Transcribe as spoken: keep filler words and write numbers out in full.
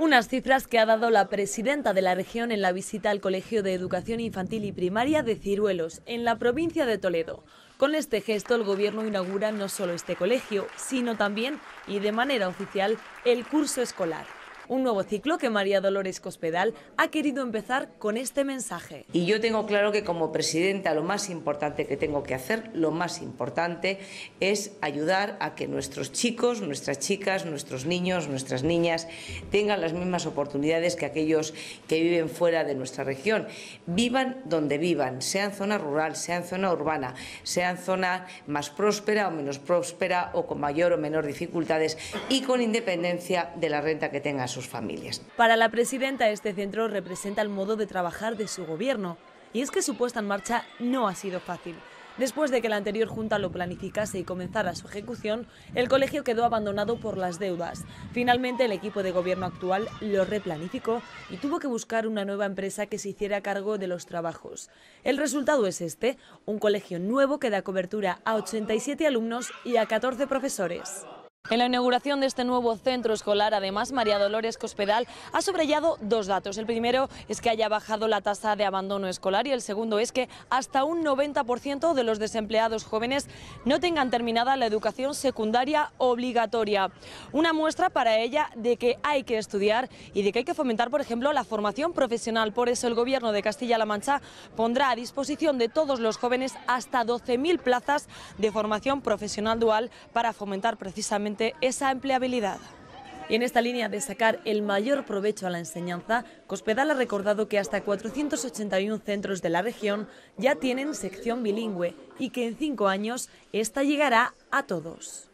Unas cifras que ha dado la presidenta de la región en la visita al Colegio de Educación Infantil y Primaria de Ciruelos, en la provincia de Toledo. Con este gesto, el Gobierno inaugura no solo este colegio, sino también, y de manera oficial, el curso escolar. Un nuevo ciclo que María Dolores Cospedal ha querido empezar con este mensaje. Y yo tengo claro que como presidenta lo más importante que tengo que hacer, lo más importante es ayudar a que nuestros chicos, nuestras chicas, nuestros niños, nuestras niñas tengan las mismas oportunidades que aquellos que viven fuera de nuestra región. Vivan donde vivan, sea en zona rural, sea en zona urbana, sea en zona más próspera o menos próspera o con mayor o menor dificultades y con independencia de la renta que tengan sus familias. Para la presidenta, este centro representa el modo de trabajar de su gobierno, y es que su puesta en marcha no ha sido fácil. Después de que la anterior junta lo planificase y comenzara su ejecución, el colegio quedó abandonado por las deudas. Finalmente, el equipo de gobierno actual lo replanificó y tuvo que buscar una nueva empresa que se hiciera cargo de los trabajos. El resultado es este, un colegio nuevo que da cobertura a ochenta y siete alumnos y a catorce profesores. En la inauguración de este nuevo centro escolar, además, María Dolores Cospedal ha subrayado dos datos. El primero es que haya bajado la tasa de abandono escolar y el segundo es que hasta un noventa por ciento de los desempleados jóvenes no tengan terminada la educación secundaria obligatoria. Una muestra para ella de que hay que estudiar y de que hay que fomentar, por ejemplo, la formación profesional. Por eso el Gobierno de Castilla-La Mancha pondrá a disposición de todos los jóvenes hasta doce mil plazas de formación profesional dual para fomentar precisamente esa empleabilidad. Y en esta línea de sacar el mayor provecho a la enseñanza, Cospedal ha recordado que hasta cuatrocientos ochenta y uno centros de la región ya tienen sección bilingüe y que en cinco años esta llegará a todos.